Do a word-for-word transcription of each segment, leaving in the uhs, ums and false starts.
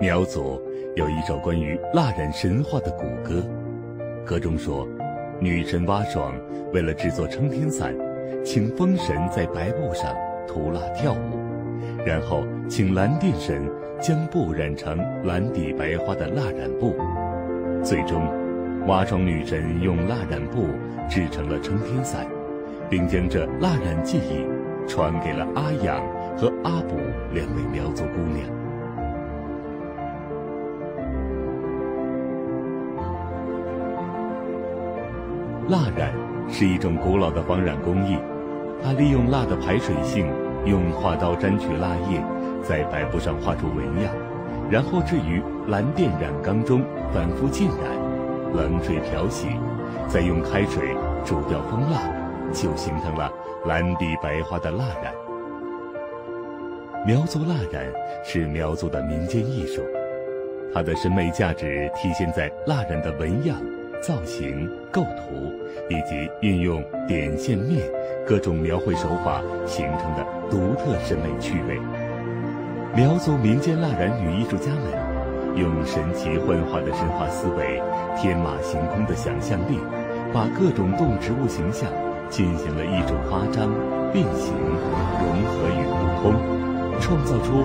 苗族有一首关于蜡染神话的古歌，歌中说，女神蛙爽为了制作撑天伞，请风神在白布上涂蜡跳舞，然后请蓝靛神将布染成蓝底白花的蜡染布，最终蛙爽女神用蜡染布制成了撑天伞，并将这蜡染技艺传给了阿养和阿卜两位苗族姑娘。 蜡染是一种古老的防染工艺，它利用蜡的排水性，用画刀沾取蜡液，在白布上画出纹样，然后置于蓝靛染缸中反复浸染，冷水漂洗，再用开水煮掉蜂蜡，就形成了蓝底白花的蜡染。苗族蜡染是苗族的民间艺术，它的审美价值体现在蜡染的纹样、造型、构图以及运用点线面各种描绘手法形成的独特审美趣味。苗族民间蜡染女艺术家们，用神奇幻化的神话思维、天马行空的想象力，把各种动植物形象进行了一种夸张、变形、融合与互通，创造出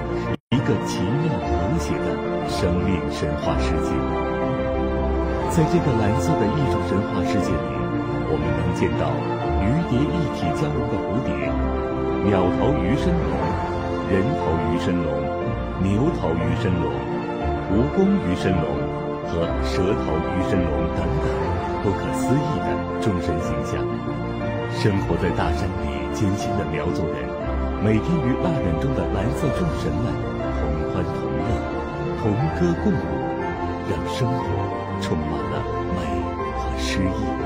一个奇妙无邪的生命神话世界。 在这个蓝色的艺术神话世界里，我们能见到鱼蝶一体交融的蝴蝶、鸟头鱼身龙、人头鱼身龙、牛头鱼身龙、蜈蚣鱼身龙和蛇头鱼身龙等等不可思议的众神形象。生活在大山里艰辛的苗族人，每天与蜡染中的蓝色众神们同欢同乐、同歌共舞，让生活 充满了美和诗意。